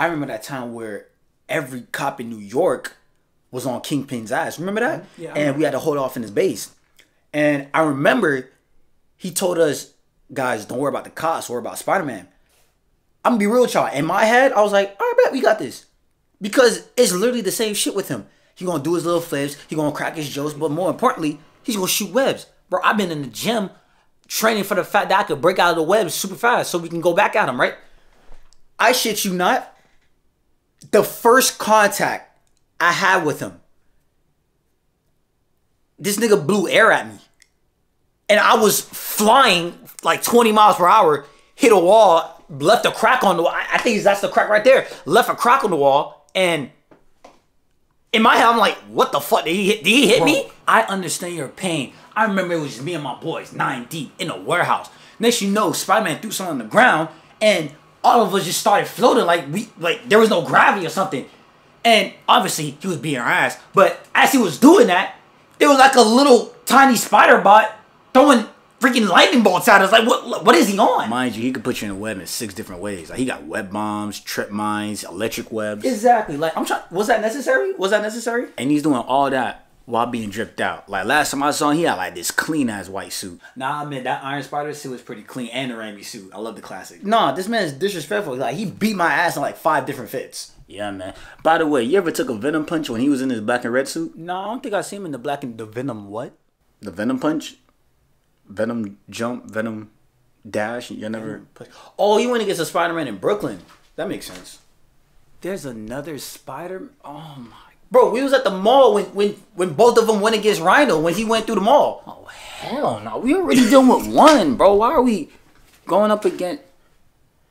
I remember that time where every cop in New York was on Kingpin's eyes. Remember that? Yeah. And we had to hold off in his base. And I remember he told us, guys, don't worry about the cops. Worry about Spider-Man. I'm going to be real with y'all. In my head, I was like, all right, bet we got this. Because it's literally the same shit with him. He going to do his little flips. He going to crack his jokes. But more importantly, he's going to shoot webs. Bro, I've been in the gym training for the fact that I could break out of the webs super fast so we can go back at him, right? I shit you not. The first contact I had with him, this nigga blew air at me. And I was flying like 20 miles per hour, hit a wall, left a crack on the wall. I think that's the crack right there. Left a crack on the wall. And in my head, I'm like, what the fuck? Did he hit Bro, me? I understand your pain. I remember it was just me and my boys, 9 deep, in a warehouse. Next you know, Spider-Man threw something on the ground, and all of us just started floating like there was no gravity or something. And obviously, he was beating our ass. But as he was doing that, there was like a little tiny spider bot throwing freaking lightning bolts at us. Like, what is he on? Mind you, he could put you in a web in 6 different ways. Like, he got web bombs, trip mines, electric webs. Exactly. Like, I'm trying. Was that necessary? Was that necessary? And he's doing all that while being dripped out. Like, last time I saw him, he had like this clean-ass white suit. Nah, I mean, that Iron Spider suit was pretty clean, and the Rambi suit. I love the classic. Nah, this man is disrespectful. Like, he beat my ass in like 5 different fits. Yeah, man. By the way, you ever took a Venom punch when he was in his black and red suit? Nah, I don't think I seen him in the black and... The Venom what? The Venom punch? Venom jump? Venom dash? You never... Oh, you went against a Spider-Man in Brooklyn. That makes sense. There's another Spider... Oh, my... Bro, we was at the mall when both of them went against Rhino when he went through the mall. Oh, hell no. We already dealing with one, bro. Why are we going up against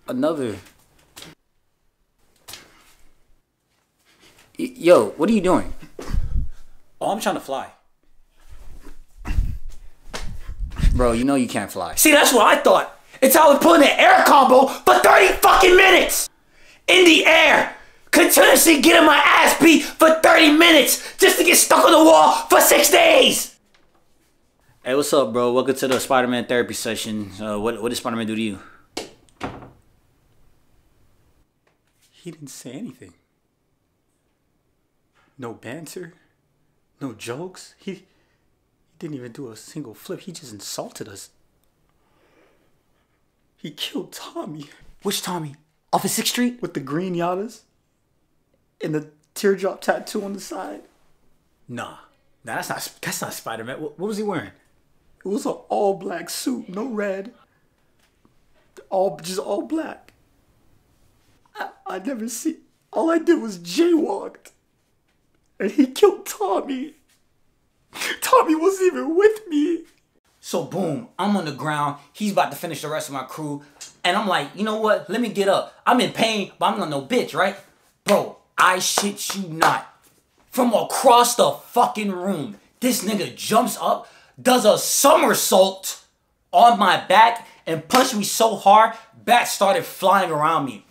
another? Yo, what are you doing? Oh, I'm trying to fly. Bro, you know you can't fly. See, that's what I thought. It's how we're pulling an air combo for 30 fucking minutes. In the air. Continuously getting my ass beat for 30 minutes just to get stuck on the wall for 6 days. Hey, what's up, bro? Welcome to the Spider-Man therapy session. What does Spider-Man do to you? He didn't say anything. No banter. No jokes. He didn't even do a single flip. He just insulted us. He killed Tommy. Which Tommy? Off of 6th Street? With the green Yadas? And the teardrop tattoo on the side? Nah, that's not Spider-Man. What was he wearing? It was an all-black suit, no red. Just all black. I never see. All I did was jaywalked. And he killed Tommy. Tommy wasn't even with me. So boom, I'm on the ground. He's about to finish the rest of my crew. And I'm like, you know what? Let me get up. I'm in pain, but I'm not no bitch, right? Bro. I shit you not. From across the fucking room, this nigga jumps up, does a somersault on my back, and punched me so hard, bats started flying around me.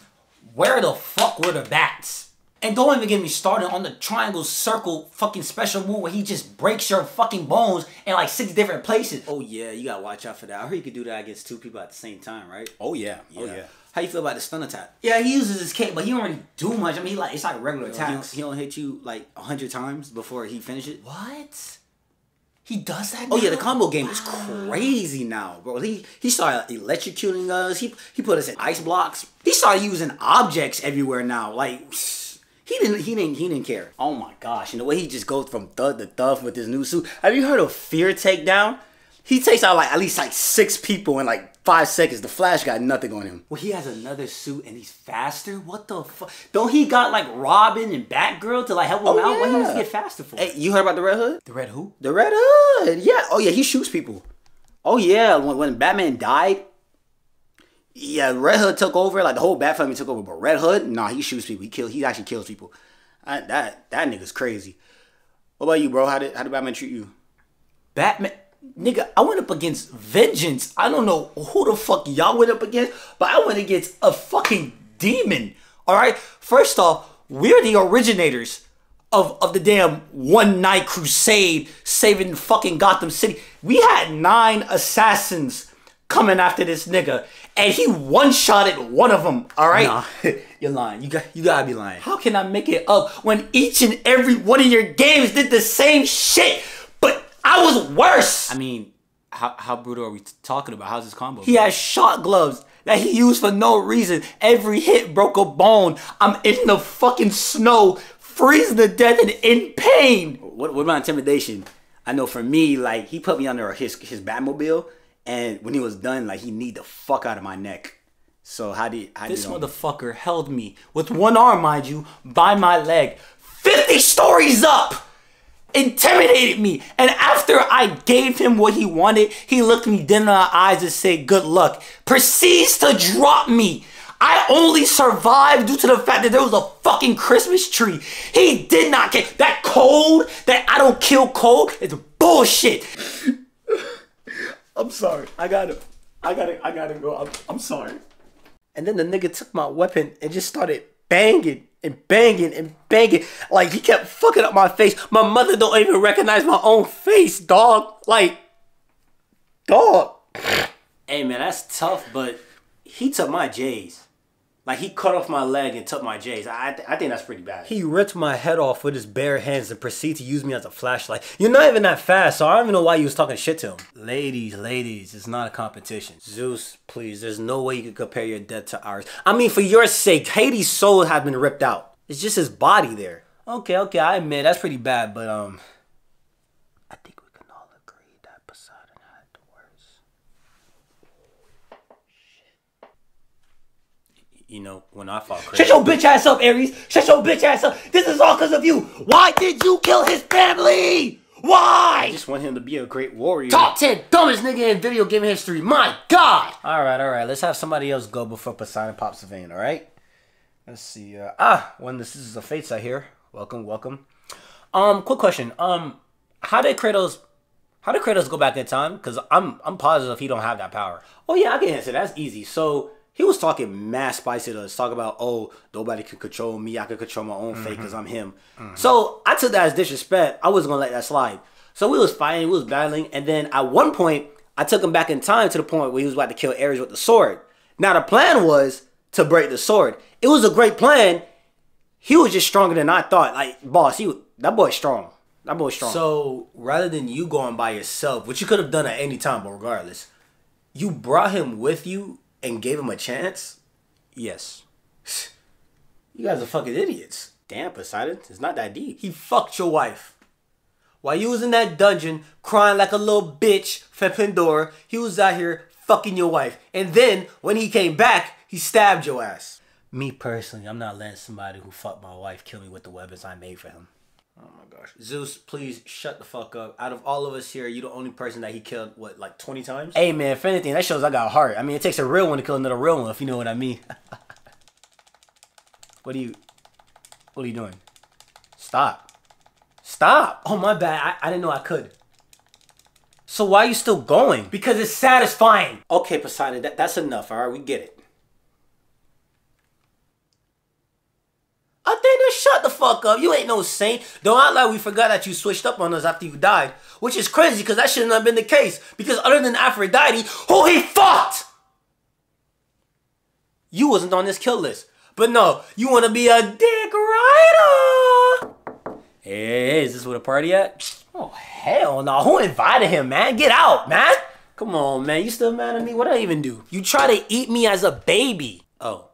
Where the fuck were the bats? And don't even get me started on the triangle circle fucking special move where he just breaks your fucking bones in like 6 different places. Oh yeah, you gotta watch out for that. I heard you could do that against 2 people at the same time, right? Oh yeah, yeah. Oh, yeah. How you feel about the stun attack? Yeah, he uses his cape, but he don't really do much. I mean, he it's like regular attacks. He don't hit you like 100 times before he finishes. What? He does that now? Oh yeah, the combo game is crazy now, bro. He started electrocuting us. He put us in ice blocks. He started using objects everywhere now. Like he didn't care. Oh my gosh! And the way he just goes from thud to thud with his new suit. Have you heard of Fear Takedown? He takes out like at least like 6 people in like 5 seconds. The Flash got nothing on him. Well, he has another suit and he's faster? What the fuck? Don't he got like Robin and Batgirl to like help him out? Yeah. What he used to get faster for? Hey, you heard about the Red Hood? The Red who? The Red Hood. Yeah. Oh yeah, he shoots people. Oh yeah, when Batman died, yeah, Red Hood took over. Like the whole Bat family took over, but Red Hood, nah, he shoots people. He actually kills people. That nigga's crazy. What about you, bro? How did Batman treat you? Batman. Nigga, I went up against Vengeance. I don't know who the fuck y'all went up against, but I went against a fucking demon. Alright? First off, we're the originators of the damn one-night crusade saving fucking Gotham City. We had 9 assassins coming after this nigga. and he one-shotted one of them, all right? Nah, you're lying. You gotta be lying. How can I make it up when each and every one of your games did the same shit, but I was worse? I mean, how brutal are we talking about? How's this combo? He has shot gloves that he used for no reason. Every hit broke a bone. I'm in the fucking snow, freezing to death and in pain. What about intimidation? I know for me, like, he put me under his Batmobile, and when he was done, like, he kneed the fuck out of my neck. So how did this motherfucker held me with one arm, mind you, by my leg, 50 stories up, intimidated me, and after I gave him what he wanted, he looked me dead in the eyes and said, "Good luck." Proceeds to drop me. I only survived due to the fact that there was a fucking Christmas tree. He did not get that cold. That I don't kill cold is bullshit. I'm sorry. I gotta go. I'm sorry. And then the nigga took my weapon and just started banging and banging and banging. Like, he kept fucking up my face. My mother don't even recognize my own face, dog. Like, dog. Hey man, that's tough, but he took my J's. Like, he cut off my leg and took my J's. I think that's pretty bad. He ripped my head off with his bare hands and proceeded to use me as a flashlight. You're not even that fast, so I don't even know why you was talking shit to him. Ladies, it's not a competition. Zeus, please, there's no way you can compare your death to ours. I mean, for your sake, Hades' soul has been ripped out. It's just his body there. Okay, I admit, that's pretty bad, but, I think we can all agree that Poseidon had the worst. You know, when I fought Kratos. Shut your bitch ass up, Ares. Shut your bitch ass up. This is all because of you. Why did you kill his family? Why? I just want him to be a great warrior. Top 10 dumbest nigga in video game history. My God. All right. Let's have somebody else go before Poseidon pops a vein, all right? Let's see. One of the Sisters of Fates out here. Welcome. Quick question. How did Kratos go back in time? Because I'm positive he don't have that power. Oh, yeah, I can answer. That's easy. So he was talking mad spicy to us, talking about, oh, nobody can control me. I can control my own fate because I'm him. So I took that as disrespect. I wasn't going to let that slide. So we was fighting, we was battling, and then at one point, I took him back in time to the point where he was about to kill Ares with the sword. Now, the plan was to break the sword. It was a great plan. He was just stronger than I thought. Like, boss, that boy's strong. That boy's strong. So rather than you going by yourself, which you could have done at any time, but regardless, you brought him with you and gave him a chance? Yes. You guys are fucking idiots. Damn, Poseidon, it's not that deep. He fucked your wife. While you was in that dungeon, crying like a little bitch for Pandora, he was out here fucking your wife. And then, when he came back, he stabbed your ass. Me personally, I'm not letting somebody who fucked my wife kill me with the weapons I made for him. Oh my gosh. Zeus, please shut the fuck up. Out of all of us here, you're the only person that he killed, what, like 20 times? Hey man, if anything, that shows I got a heart. I mean, it takes a real one to kill another real one, if you know what I mean. What are you doing? Stop. Stop! Oh my bad, I didn't know I could. So why are you still going? Because it's satisfying! Okay, Poseidon, that's enough, alright? We get it. Athena, shut the fuck up. You ain't no saint. Don't act like we forgot that you switched up on us after you died. Which is crazy, because that shouldn't have been the case. Because other than Aphrodite, who he fucked, you wasn't on this kill list. But no, you want to be a dick rider. Hey, is this where the party at? Oh, hell no. Who invited him, man? Get out, man. Come on, man. You still mad at me? What did I even do? You try to eat me as a baby. Oh,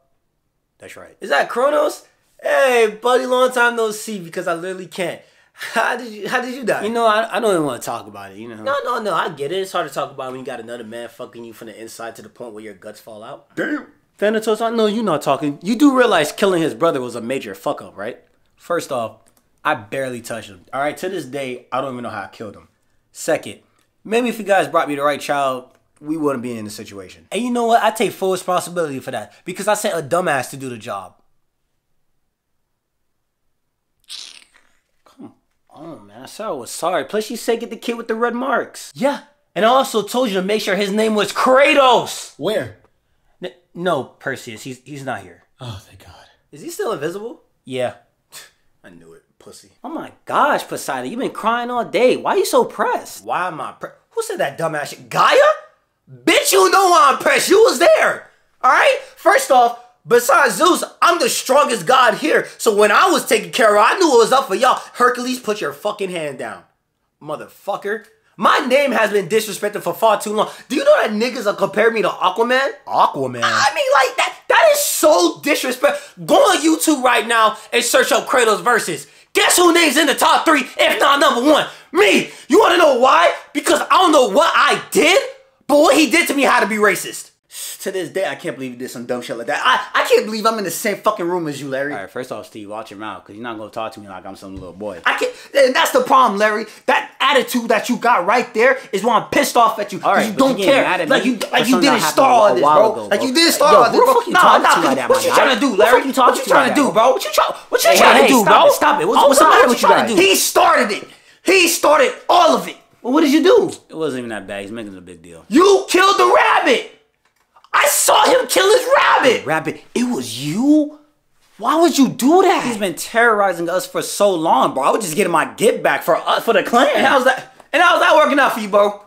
that's right. Is that Kronos? Hey, buddy, long time no see, because I literally can't. How did you die? You know, I don't even want to talk about it, you know? No, I get it. It's hard to talk about when you got another man fucking you from the inside to the point where your guts fall out. Damn. Thanatos, I know you're not talking. You do realize killing his brother was a major fuck-up, right? First off, I barely touched him. All right, to this day, I don't even know how I killed him. Second, maybe if you guys brought me the right child, we wouldn't be in this situation. And you know what? I take full responsibility for that, because I sent a dumbass to do the job. Oh, man, I said I was sorry. Plus, you said get the kid with the red marks. Yeah, and I also told you to make sure his name was Kratos. Where? No, Perseus. He's not here. Oh, thank God. Is he still invisible? Yeah. I knew it, pussy. Oh, my gosh, Poseidon. You've been crying all day. Why are you so pressed? Why am I pressed? Who said that dumbass shit? Gaia? Bitch, you know why I'm pressed. You was there. Alright? First off, besides Zeus, I'm the strongest god here. So when I was taken care of, I knew it was up for y'all. Hercules, put your fucking hand down. Motherfucker. My name has been disrespected for far too long. Do you know that niggas are comparing me to Aquaman? Aquaman? I mean, like, that is so disrespectful. Go on YouTube right now and search up Kratos versus. Guess who names in the top three, if not number one? Me. You want to know why? Because I don't know what I did, but what he did to me had to be racist. To this day, I can't believe you did some dumb shit like that. I can't believe I'm in the same fucking room as you, Larry. All right, first off, Steve, watch your mouth, because you're not going to talk to me like I'm some little boy. I can't. And that's the problem, Larry. That attitude that you got right there is why I'm pissed off at you. All right, you don't care. Like you didn't start all this, bro. Like you didn't start all this, bro. Nah, what you trying to do, Larry? What you trying to do, bro? What you trying to do, bro? Stop it. What's the matter with you guys? He started it. He started all of it. Well, what did you do? It wasn't even that bad. He's making a big deal. You killed the rabbit. I saw him kill his rabbit! It was you? Why would you do that? He's been terrorizing us for so long, bro. I was just getting my get back for the clan. And how's that? Working out for you, bro?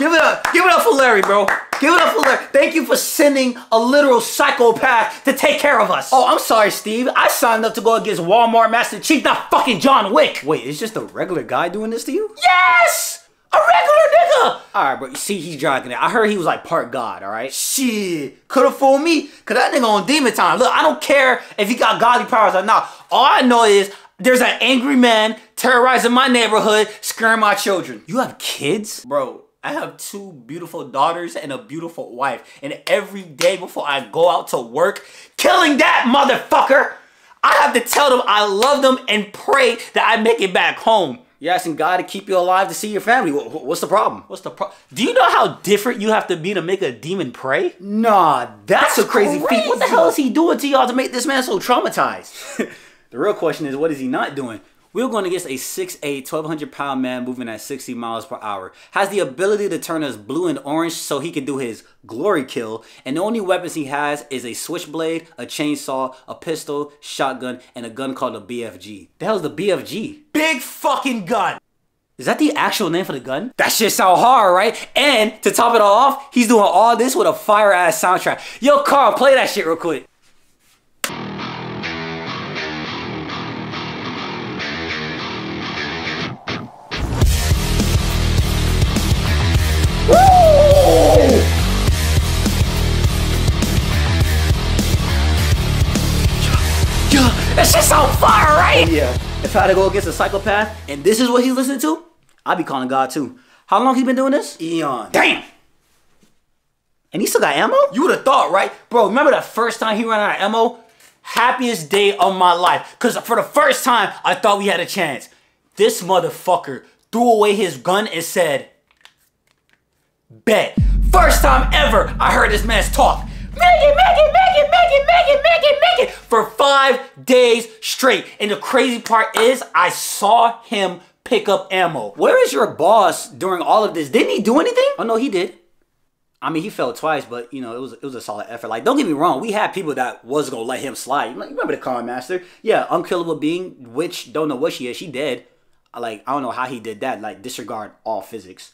Give it up. Give it up for Larry, bro. Give it up for Larry. Thank you for sending a literal psychopath to take care of us. Oh, I'm sorry, Steve. I signed up to go against Walmart Master Chief, not fucking John Wick. Wait, it's just a regular guy doing this to you? Yes! A regular nigga! Alright, bro, you see, he's jogging it. I heard he was like part god, alright? Shit, coulda fooled me, cause that nigga on demon time. Look, I don't care if he got godly powers or not. All I know is there's an angry man terrorizing my neighborhood, scaring my children. You have kids? Bro, I have 2 beautiful daughters and a beautiful wife. And every day before I go out to work, killing that motherfucker, I have to tell them I love them and pray that I make it back home. You're asking God to keep you alive to see your family. What's the problem? Do you know how different you have to be to make a demon pray? Nah, that's a crazy feat. What the hell is he doing to y'all to make this man so traumatized? The real question is, what is he not doing? We're going against a 6'8", 1,200-pound man moving at 60 miles per hour. Has the ability to turn us blue and orange so he can do his glory kill. And the only weapons he has is a switchblade, a chainsaw, a pistol, shotgun, and a gun called a BFG. The hell's the BFG? Big fucking gun! Is that the actual name for the gun? That shit sound hard, right? And to top it all off, he's doing all this with a fire-ass soundtrack. Yo, Carl, play that shit real quick. That shit's on fire, right? Yeah. If I had to go against a psychopath, and this is what he's listening to, I'd be calling God too. How long he been doing this? Eon. Damn! And he still got ammo? You would have thought, right? Bro, remember that first time he ran out of ammo? Happiest day of my life. Because for the first time, I thought we had a chance. This motherfucker threw away his gun and said, bet. First time ever I heard this man's talk. Make it for 5 days straight. And the crazy part is I saw him pick up ammo. Where is your boss during all of this? Didn't he do anything? Oh no, he did. I mean, he fell twice, but you know, it was a solid effort. Like, don't get me wrong, we had people that was gonna let him slide. You remember the Con Master? Yeah, unkillable being, which don't know what she is, she dead. Like, I don't know how he did that, like disregard all physics.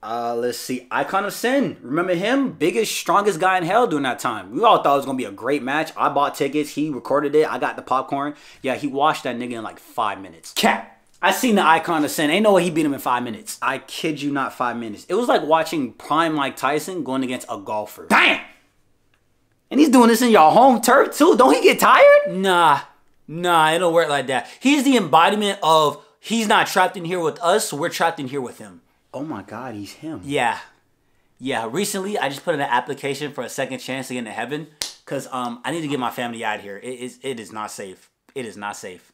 Let's see. Icon of Sin. Remember him? Biggest, strongest guy in hell during that time. We all thought it was going to be a great match. I bought tickets. He recorded it. I got the popcorn. Yeah, he washed that nigga in like 5 minutes. Cap. I seen the Icon of Sin. Ain't no way he beat him in 5 minutes. I kid you not, 5 minutes. It was like watching Prime Mike Tyson going against a golfer. Damn! And he's doing this in your home turf too. Don't he get tired? Nah, it don't work like that. He's the embodiment of he's not trapped in here with us. So we're trapped in here with him. Oh my God, he's him. Yeah. Recently, I just put in an application for a second chance to get into heaven because I need to get my family out of here. It is not safe. It is not safe.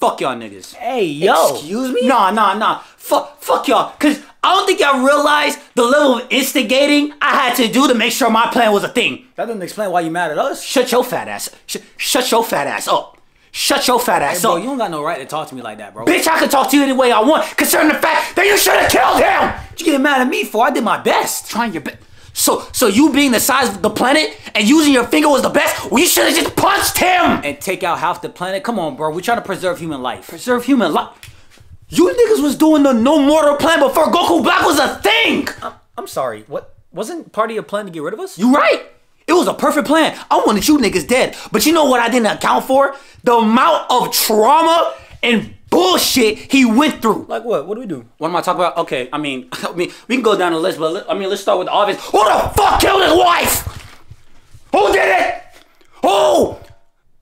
Fuck y'all niggas. Hey, yo. Excuse me? Nah. Fuck y'all. Because I don't think y'all realize the level of instigating I had to do to make sure my plan was a thing. That doesn't explain why you mad at us. Shut your fat ass. Shut your fat ass up. Shut your fat ass up. Bro, you don't got no right to talk to me like that, bro. Bitch, I can talk to you any way I want, concerning the fact that you should have killed him. What you getting mad at me for? I did my best. Trying your best. So you being the size of the planet and using your finger was the best? Well, you should have just punched him! And take out half the planet? Come on, bro. We're trying to preserve human life. Preserve human life? You niggas was doing the no mortal plan before Goku Black was a thing! I'm sorry. What? Wasn't part of your plan to get rid of us? You right! It was a perfect plan. I wanted you niggas dead. But you know what I didn't account for? The amount of trauma and bullshit he went through. Like what? What do we do? What am I talking about? Okay, I mean, we can go down the list, but let's start with the obvious. Who the fuck killed his wife? Who did it? Who?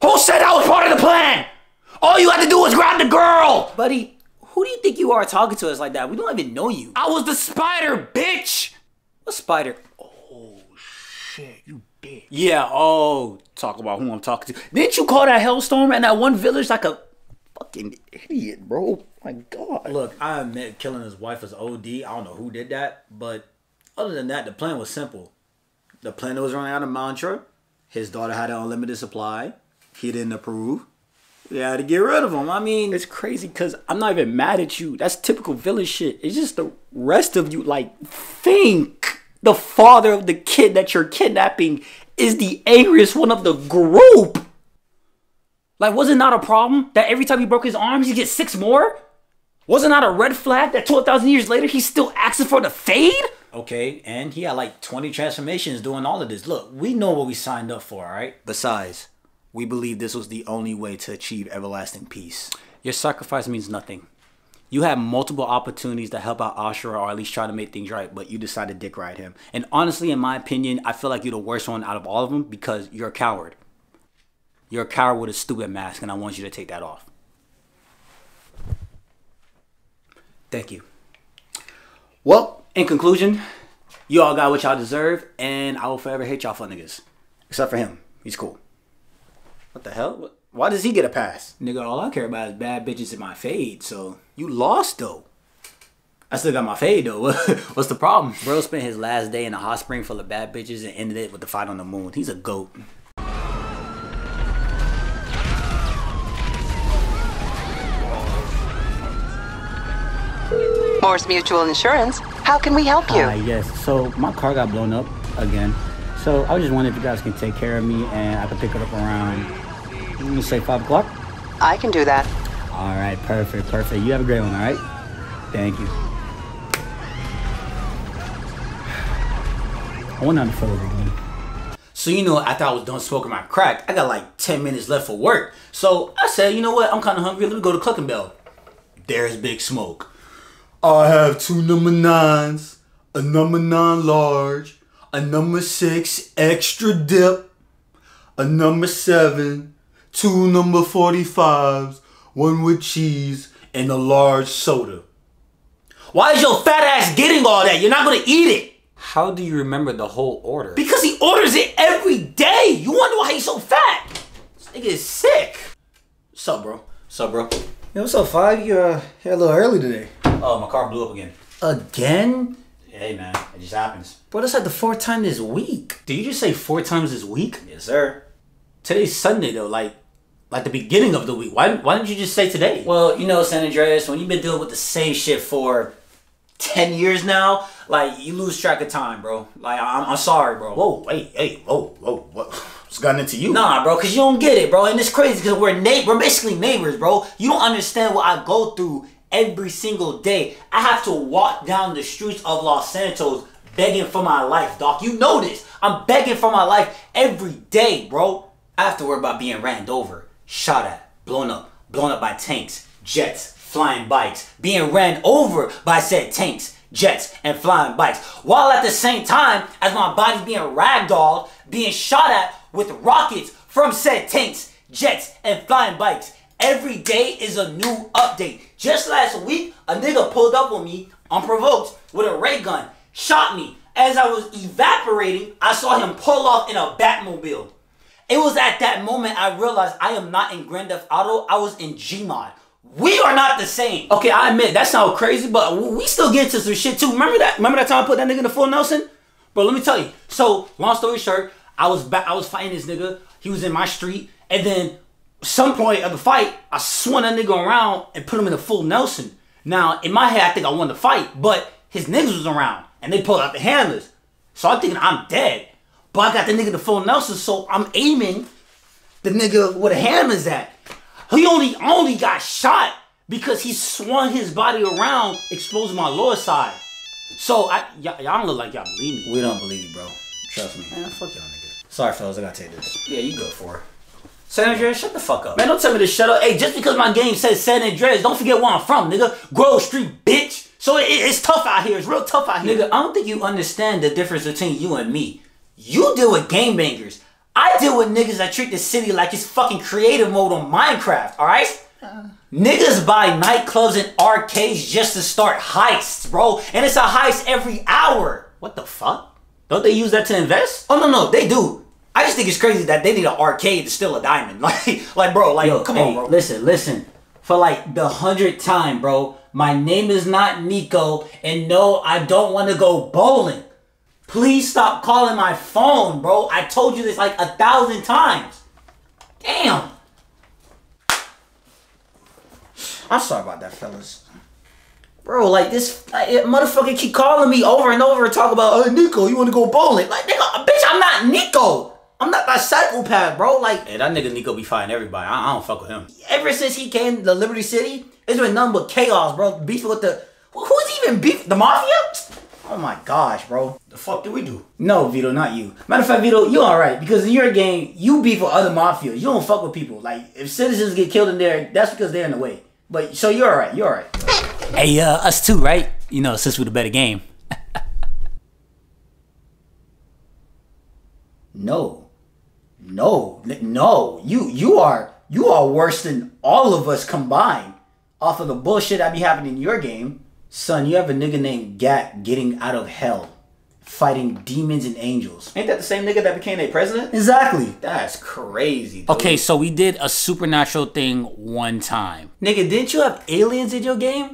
Who said that was part of the plan? All you had to do was grab the girl. Buddy, who do you think you are talking to us like that? We don't even know you. I was the spider, bitch. What spider? Oh, shit, you bitch. Yeah, oh, talk about who I'm talking to. Didn't you call that hellstorm and that one village like a fucking idiot, bro? My God. Look, I admit killing his wife was OD. I don't know who did that, but other than that, the plan was simple. The planet was running out of mantra. His daughter had an unlimited supply. He didn't approve. We had to get rid of him. I mean, it's crazy because I'm not even mad at you. That's typical villain shit. It's just the rest of you, like, think the father of the kid that you're kidnapping is the angriest one of the group. Like, was it not a problem that every time he broke his arms, he gets 6 more? Wasn't that a red flag that 12,000 years later, he's still asking for the fade? Okay, and he had like 20 transformations doing all of this. Look, we know what we signed up for, all right? Besides, we believe this was the only way to achieve everlasting peace. Your sacrifice means nothing. You had multiple opportunities to help out Ashura or at least try to make things right, but you decided to dick ride him. And honestly, in my opinion, I feel like you're the worst one out of all of them because you're a coward. You're a coward with a stupid mask, and I want you to take that off. Thank you. Well, in conclusion, you all got what y'all deserve, and I will forever hate y'all for niggas. Except for him. He's cool. What the hell? Why does he get a pass? Nigga, all I care about is bad bitches in my fade, so... You lost, though. I still got my fade, though. What's the problem? Bro spent his last day in a hot spring full of bad bitches and ended it with the fight on the moon. He's a goat. Morse Mutual Insurance, how can we help you? Yes, so my car got blown up again. So I was just wondering if you guys can take care of me and I can pick it up around, let me say 5 o'clock? I can do that. All right, perfect, perfect. You have a great one, all right? Thank you. I went on the phone again. So, you know, after I was done smoking my crack, I got like 10 minutes left for work. So I said, you know what? I'm kind of hungry. Let me go to Cluck and Bell. There's Big Smoke. I have 2 number 9s, a number 9 large, a number 6 extra dip, a number 7, 2 number 45s, 1 with cheese, and a large soda. Why is your fat ass getting all that? You're not gonna eat it. How do you remember the whole order? Because he orders it every day. You wonder why he's so fat. This nigga is sick. Sup, bro? Sup, bro? Yo, what's up, Five? You here a little early today. Oh, my car blew up again. Again? Hey, man. It just happens. Bro, that's like the 4th time this week. Did you just say 4 times this week? Yes, sir. Today's Sunday, though. Like the beginning of the week. Why didn't you just say today? Well, you know, San Andreas, when you've been dealing with the same shit for 10 years now, like, you lose track of time, bro. Like, I'm sorry, bro. Whoa, hey, whoa, what? What's gotten into you? Nah, bro, because you don't get it, bro. And it's crazy because we're basically neighbors, bro. You don't understand what I go through every single day. I have to walk down the streets of Los Santos begging for my life, doc. You know this. I'm begging for my life every day, bro. I have to worry about being ran over, shot at, blown up by tanks, jets, flying bikes, being ran over by said tanks, jets, and flying bikes, while at the same time as my body's being ragdolled, being shot at with rockets from said tanks, jets, and flying bikes. Every day is a new update. Just last week, a nigga pulled up on me, unprovoked, with a ray gun, shot me. As I was evaporating, I saw him pull off in a Batmobile. It was at that moment I realized I am not in Grand Theft Auto, I was in Gmod. We are not the same. Okay, I admit, that sounds crazy, but we still get into some shit too. Remember that time I put that nigga in the full Nelson? Bro, let me tell you. So, long story short, I was fighting this nigga. He was in my street, and then some point of the fight, I swung that nigga around and put him in a full Nelson. Now, in my head, I think I won the fight, but his niggas was around, and they pulled out the handlers. So I'm thinking I'm dead. But I got the nigga the full Nelson, so I'm aiming the nigga where the hammer's at. He only got shot because he swung his body around, exposing my lower side. So y'all don't look like y'all believe me. We don't believe you, bro. Trust me. Man, fuck y'all niggas. Sorry, fellas, I gotta take this. Yeah, you go for it. San Andreas, shut the fuck up. Man, don't tell me to shut up. Hey, just because my game says San Andreas, don't forget where I'm from, nigga. Grove Street, bitch. So it's tough out here. It's real tough out here. Nigga, I don't think you understand the difference between you and me. You deal with game bangers. I deal with niggas that treat the city like it's fucking creative mode on Minecraft, alright? Niggas buy nightclubs and arcades just to start heists, bro. And it's a heist every hour. What the fuck? Don't they use that to invest? Oh, no, no, they do. I just think it's crazy that they need an arcade to steal a diamond. Like bro, like, yo, come on, bro. Listen. For like the 100th time, bro, my name is not Nico, and no, I don't want to go bowling. Please stop calling my phone, bro. I told you this like 1,000 times. Damn. I'm sorry about that, fellas. Bro, like this motherfucker keep calling me over and over and talk about, oh, Nico, you want to go bowling? Like, nigga, bitch, I'm not Nico. I'm not that psychopath, bro. Like, hey, that nigga Nico be fighting everybody. I don't fuck with him. Ever since he came to Liberty City, it's been nothing but chaos, bro. Beefing with the... Who's even beefing? The mafia? Oh my gosh, bro. The fuck do we do? No, Vito, not you. Matter of fact, Vito, you alright. Because in your game, you beef with other mafias. You don't fuck with people. Like, if citizens get killed in there, that's because they're in the way. But, so you're alright. You're alright. Hey, us too, right? You know, since we're the better game. No. You are worse than all of us combined off of the bullshit that be happening in your game. Son, you have a nigga named Gat getting out of hell, fighting demons and angels. Ain't that the same nigga that became a president? Exactly. That's crazy, dude. Okay, so we did a supernatural thing one time. Nigga, didn't you have aliens in your game?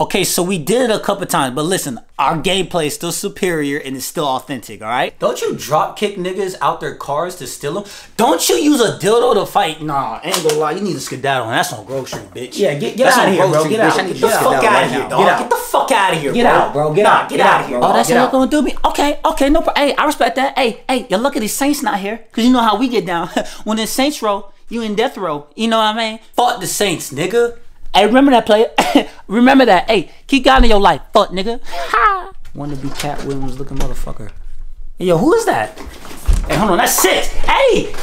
Okay, so we did it a couple times, but listen, our gameplay is still superior and it's still authentic, all right? Don't you drop kick niggas out their cars to steal them? Don't you use a dildo to fight? Nah, I ain't gonna lie, you need to skedaddle. That's on Grove Street, bitch. Yeah, get out of here, bro. Get out. Get the fuck out of here, dog. Get the fuck out of here, bro. Get out, bro. Get out. Get out of here. Oh, that's not gonna do me? Okay, no problem. Hey, I respect that. Hey, you're lucky the Saints not here, because you know how we get down. When the Saints roll, you in death row. You know what I mean? Fuck the Saints, nigga. Hey, remember that, player? Remember that. Hey, keep God in your life. Fuck, nigga. Ha! Wanna be Cat Williams looking motherfucker. Hey, yo, who is that? Hey, hold on. That's it. Hey!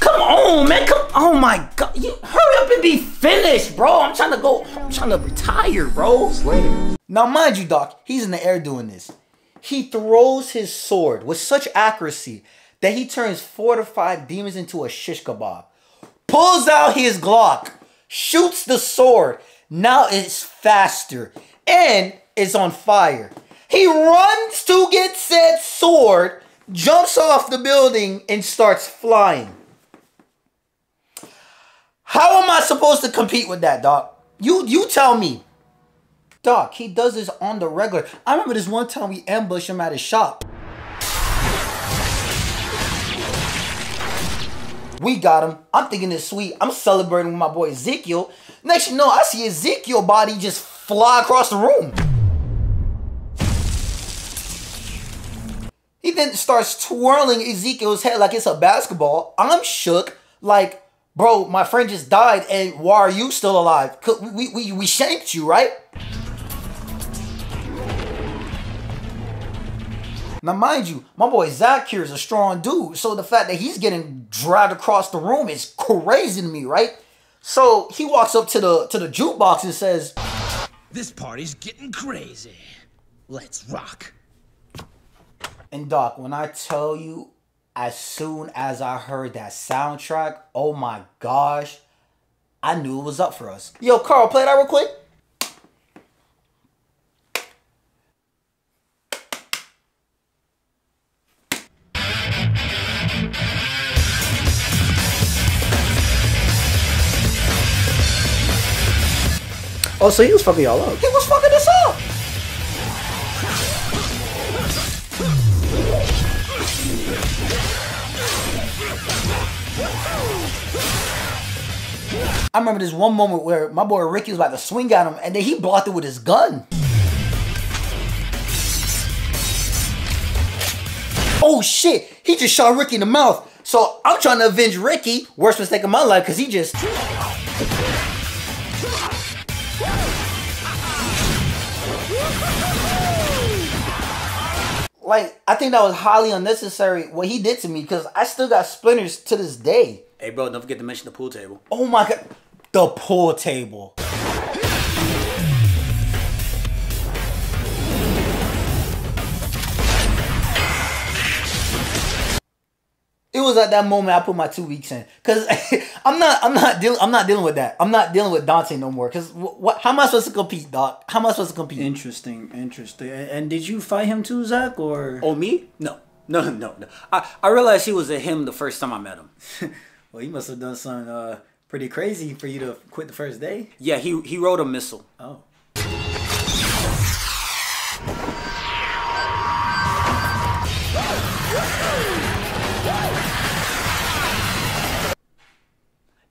Come on, man. Come on, my God. You hurry up and be finished, bro. I'm trying to go. I'm trying to retire, bro. Later. Now, mind you, Doc, he's in the air doing this. He throws his sword with such accuracy that he turns 4 to 5 demons into a shish kebab. Pulls out his Glock. Shoots the sword. Now it's faster. And it's on fire. He runs to get said sword. Jumps off the building and starts flying. How am I supposed to compete with that, Doc? You tell me. Doc, he does this on the regular. I remember this one time we ambushed him at his shop. We got him. I'm thinking it's sweet. I'm celebrating with my boy Ezekiel. Next you know, I see Ezekiel's body just fly across the room. He then starts twirling Ezekiel's head like it's a basketball. I'm shook. Like, bro, my friend just died and why are you still alive? We shanked you, right? Now, mind you, my boy Zach here is a strong dude. So the fact that he's getting dragged across the room is crazy to me, right? So he walks up to the jukebox and says, "This party's getting crazy. Let's rock." And Doc, when I tell you, as soon as I heard that soundtrack, oh my gosh, I knew it was up for us. Yo, Carl, play that real quick. Oh, so he was fucking y'all up. He was fucking us up! I remember this one moment where my boy Ricky was about to swing at him and then he blocked it with his gun. Oh shit, he just shot Ricky in the mouth. So I'm trying to avenge Ricky. Worst mistake of my life, because he just... Like, I think that was highly unnecessary, what he did to me, because I still got splinters to this day. Hey, bro, don't forget to mention the pool table. Oh, my God. The pool table. It was at that moment I put my 2 weeks in, because I'm not dealing with that. I'm not dealing with Dante no more, because how am I supposed to compete, Doc? How am I supposed to compete? Interesting, interesting. And did you fight him too, Zach, or? Oh, me? No. I realized he was a him the first time I met him. Well, he must have done something pretty crazy for you to quit the first day. Yeah, he rode a missile. Oh.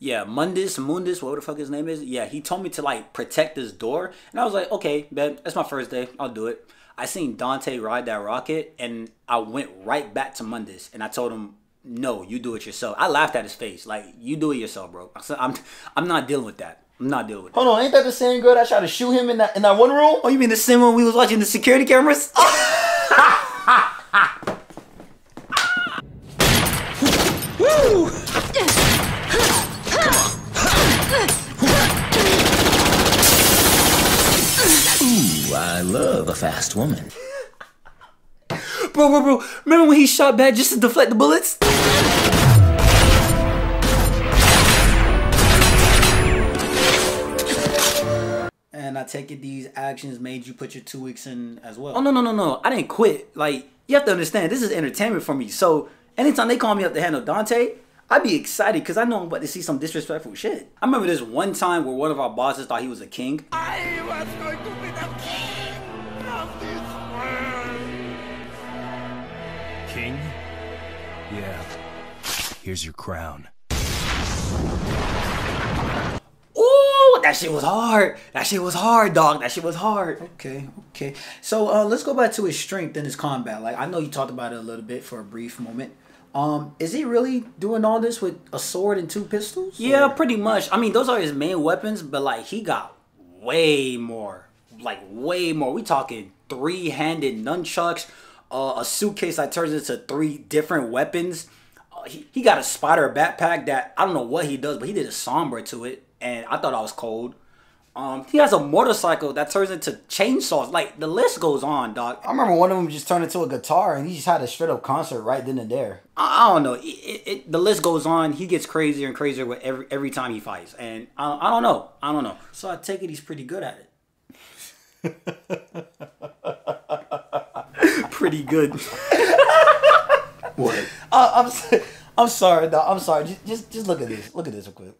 Yeah, Mundus, whatever the fuck his name is. Yeah, he told me to, like, protect this door. And I was like, okay, man, that's my first day. I'll do it. I seen Dante ride that rocket, and I went right back to Mundus. And I told him, no, you do it yourself. I laughed at his face. Like, you do it yourself, bro. I said, I'm not dealing with that. I'm not dealing with that. Hold on, ain't that the same girl that tried to shoot him in that one room? Oh, you mean the same one we was watching the security cameras? Woo! I love a fast woman. Bro. Remember when he shot back just to deflect the bullets? And I take it these actions made you put your 2 weeks in as well. Oh, no. I didn't quit. Like, you have to understand, this is entertainment for me. So, anytime they call me up to handle Dante, I'd be excited because I know I'm about to see some disrespectful shit. I remember this one time where one of our bosses thought he was a king. I was going to be the king of this world. King? Yeah. Here's your crown. Ooh, that shit was hard. That shit was hard, dog. That shit was hard. Okay. So let's go back to his strength and his combat. Like, I know you talked about it a little bit for a brief moment. Is he really doing all this with a sword and two pistols? Yeah, or? Pretty much. I mean, those are his main weapons, but, like, he got way more. Like, way more. We talking three-handed nunchucks, a suitcase that turns into three different weapons. He got a spider backpack that, I don't know what he does, but he did a sombra to it, and I thought I was cold. He has a motorcycle that turns into chainsaws. Like, the list goes on, dog. I remember one of them just turned into a guitar, and he just had a straight-up concert right then and there. I don't know. The list goes on. He gets crazier and crazier with every time he fights. And I don't know. I don't know. So I take it he's pretty good at it. Pretty good. What? I'm sorry, dog. I'm sorry. Just look at this. Look at this real quick.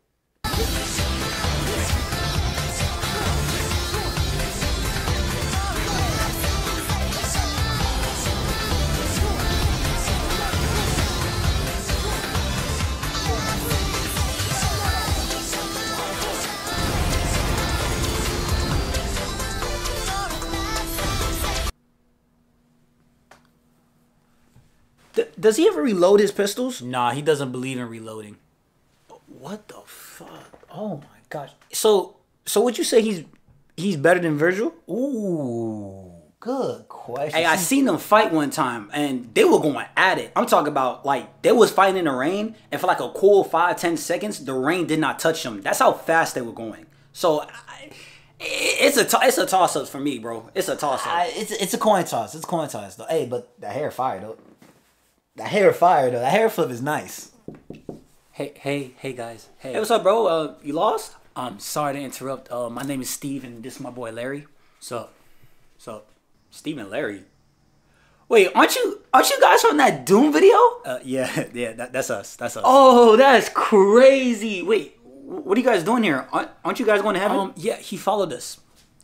Does he ever reload his pistols? Nah, he doesn't believe in reloading. What the fuck? Oh my gosh. So would you say he's better than Virgil? Ooh, good question. Hey, I seen them fight one time, and they were going at it. I'm talking about, like, they was fighting in the rain, and for like a cool 5-10 seconds, the rain did not touch them. That's how fast they were going. So it's a toss up for me, bro. It's a toss up. It's a coin toss. It's a coin toss though. Hey, but that hair fire though. That hair fire, though. That hair flip is nice. Hey, guys. Hey, what's up, bro? You lost? I'm sorry to interrupt. My name is Steve, and this is my boy Larry. What's up? Steve and Larry? Wait, aren't you guys from that Doom video? Yeah, that's us. That's us. Oh, that's crazy. Wait, what are you guys doing here? Aren't you guys going to heaven? Yeah, he followed us.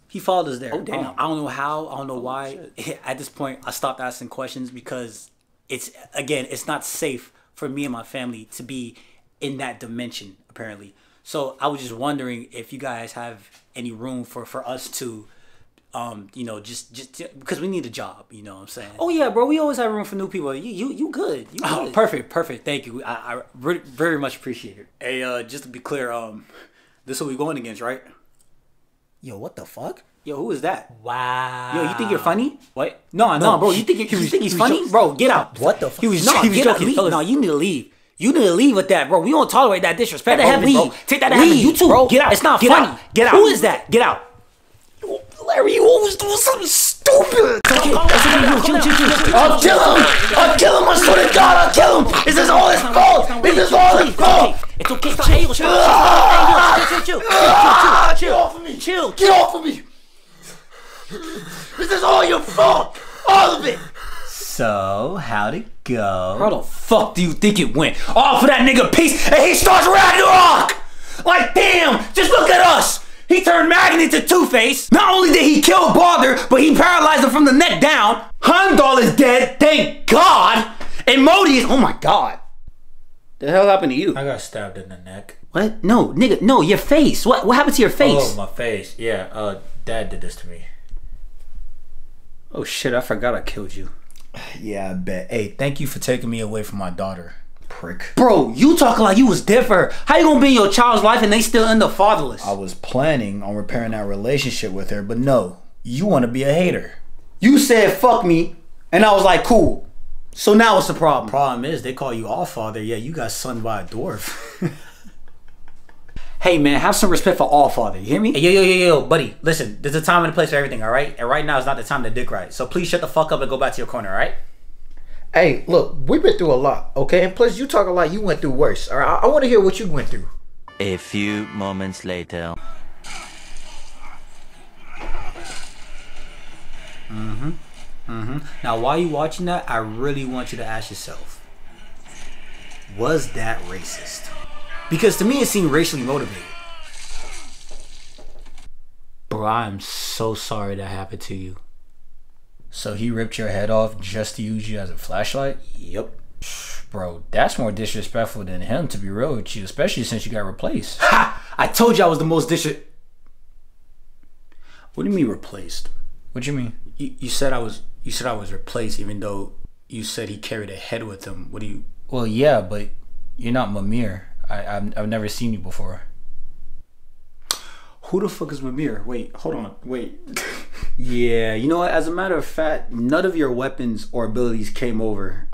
He followed us there. Oh, damn. I don't know how. I don't know why. Shit. At this point, I stopped asking questions because... It's not safe for me and my family to be in that dimension, apparently. So I was just wondering if you guys have any room for us to you know, just because we need a job, you know what I'm saying? Oh yeah, bro, we always have room for new people. You good. You good. Oh, perfect. Thank you. I very much appreciate it. Hey, just to be clear, this will be going against, right? Yo, what the fuck? Yo, who is that? Wow. Yo, you think you're funny? What? No, bro. You think he's funny? Bro, get out. What the fuck? He was joking. No, you need to leave. You need to leave with that, bro. We don't tolerate that disrespect. Bro. Take that to heaven. You too, bro. Get out. It's not funny. Get out. Who is that? Get out. Larry, you always doing something stupid. I'll kill him. I'll kill him. I swear to God, I'll kill him. This is all his fault. It's okay. Chill. Get off of me. This is all your fault. All of it. So, how'd it go? How the fuck do you think it went? All for that nigga piece, and he starts riding the rock. Like, damn, just look at us. He turned Magnet into Two-Face. Not only did he kill Balder, but he paralyzed him from the neck down. Heimdall is dead, thank God. And Modi is, oh my God. The hell happened to you? I got stabbed in the neck. What? No, nigga, no, your face. What happened to your face? Oh, my face. Yeah, Dad did this to me. Oh shit, I forgot I killed you. Yeah, I bet. Hey, thank you for taking me away from my daughter. Prick. Bro, you talking like you was dead for her. How you gonna be in your child's life and they still end up fatherless? I was planning on repairing our relationship with her, but no, you want to be a hater. You said fuck me, and I was like, cool. So now what's the problem? Problem is they call you all father. Yeah, you got sunned by a dwarf. Hey man, have some respect for all father. You hear me? Hey, yo, buddy. Listen, there's a time and a place for everything, all right? And right now is not the time to dick ride. So please shut the fuck up and go back to your corner, all right? Hey, look, we've been through a lot, okay? And plus, you talk a lot. You went through worse, all right? I want to hear what you went through. A few moments later. Now, while you watching that, I really want you to ask yourself, was that racist? Because to me, it seemed racially motivated. Bro, I'm so sorry that happened to you. So he ripped your head off just to use you as a flashlight? Yep. Bro, that's more disrespectful than him, to be real with you, especially since you got replaced. Ha! I told you I was the most What do you mean replaced? What do you mean? You said I was replaced, even though you said he carried a head with him. What do you... Well, yeah, but you're not Mimir. I've never seen you before. Who the fuck is Mimir? Wait, hold on. Wait. Yeah, you know what? As a matter of fact, none of your weapons or abilities came over,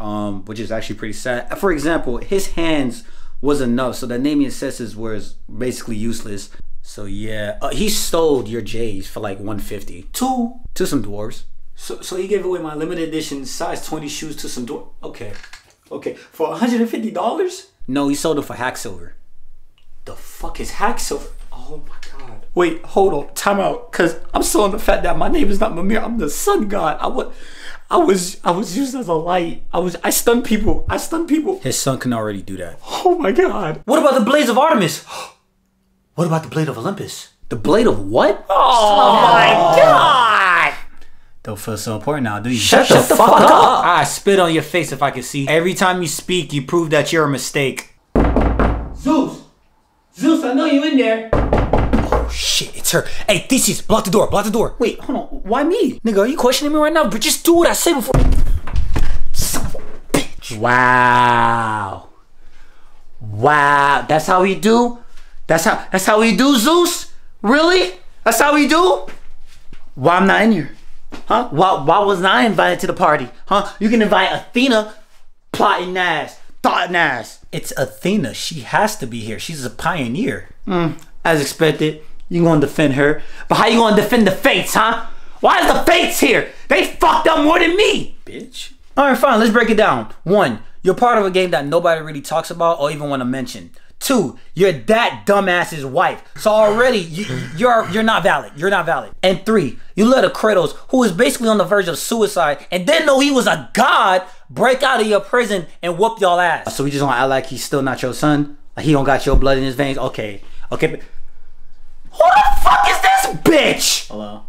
which is actually pretty sad. For example, his hands was enough, so the naming ancestors was basically useless. So yeah, he sold your J's for like 150 to some dwarves. So he gave away my limited edition size 20 shoes to some dwarves. Okay, for $150? No, he sold it for Hacksilver. The fuck is Hacksilver? Oh my God. Wait, hold on, time out. Cause I'm still on the fact that my name is not Mimir, I'm the sun god. I was used as a light. I stunned people, His son can already do that. Oh my God. What about the blades of Artemis? What about the blade of Olympus? The blade of what? Oh my God. Don't feel so important now, do you? Shut the fuck up. I spit on your face if I could see. Every time you speak, you prove that you're a mistake. Zeus, I know you in there. Oh shit, it's her. Hey, Theseus, block the door. Wait, hold on, why me? Nigga, are you questioning me right now? But just do what I say before. Son of a bitch. Wow, that's how we do? That's how we do, Zeus? Really? That's how we do? Why I'm not in here? Huh? Why wasn't I invited to the party? Huh? You can invite Athena, plotting ass. Thought ass. It's Athena. She has to be here. She's a pioneer. As expected. You gonna defend her. But how you gonna defend the Fates, huh? Why is the Fates here? They fucked up more than me, bitch. Alright, fine. Let's break it down. 1. You're part of a game that nobody really talks about or even want to mention. 2. You're that dumbass's wife. So already, you're not valid. And 3. You let a Kratos, who was basically on the verge of suicide, and didn't know he was a god, break out of your prison and whoop y'all ass. So we just gonna act like he's still not your son? Like he don't got your blood in his veins? Okay. Who the fuck is this bitch? Hello.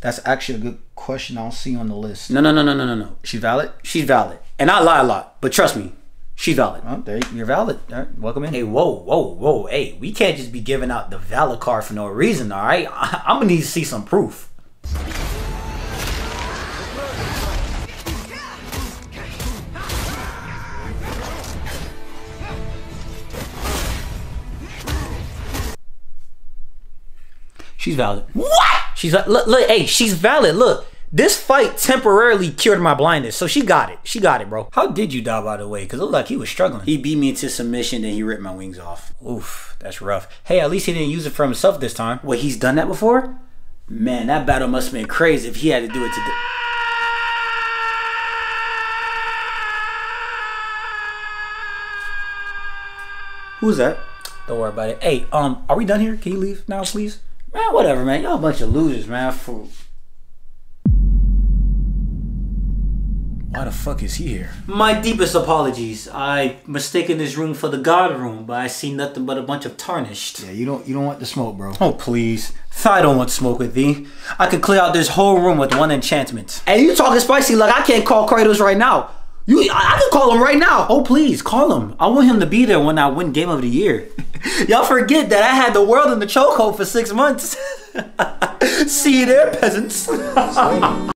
That's actually a good question I don't see on the list. No. She's valid? She's valid. And I lie a lot, but trust me, she's valid. Oh, there you're valid. All right, welcome in. Hey, whoa. Hey, we can't just be giving out the valid card for no reason, all right? I'm gonna need to see some proof. She's valid. What? She's like, look, look, hey, she's valid. Look, this fight temporarily cured my blindness, so she got it. She got it, bro. How did you die, by the way? Because it looked like he was struggling. He beat me into submission, then he ripped my wings off. Oof, that's rough. Hey, at least he didn't use it for himself this time. Wait, he's done that before? Man, that battle must have been crazy if he had to do it today. Who's that? Don't worry about it. Hey, are we done here? Can you leave now, please? Man, whatever, man. Y'all a bunch of losers, man. For... Why the fuck is he here? My deepest apologies. I mistaken this room for the god room, but I see nothing but a bunch of tarnished. Yeah, you don't want the smoke, bro. Oh, please. I don't want smoke with thee. I could clear out this whole room with one enchantment. Hey, you talking spicy like I can't call Kratos right now. I can call him right now. Oh, please, call him. I want him to be there when I win Game of the Year. Y'all forget that I had the world in the chokehold for 6 months. See you there, peasants.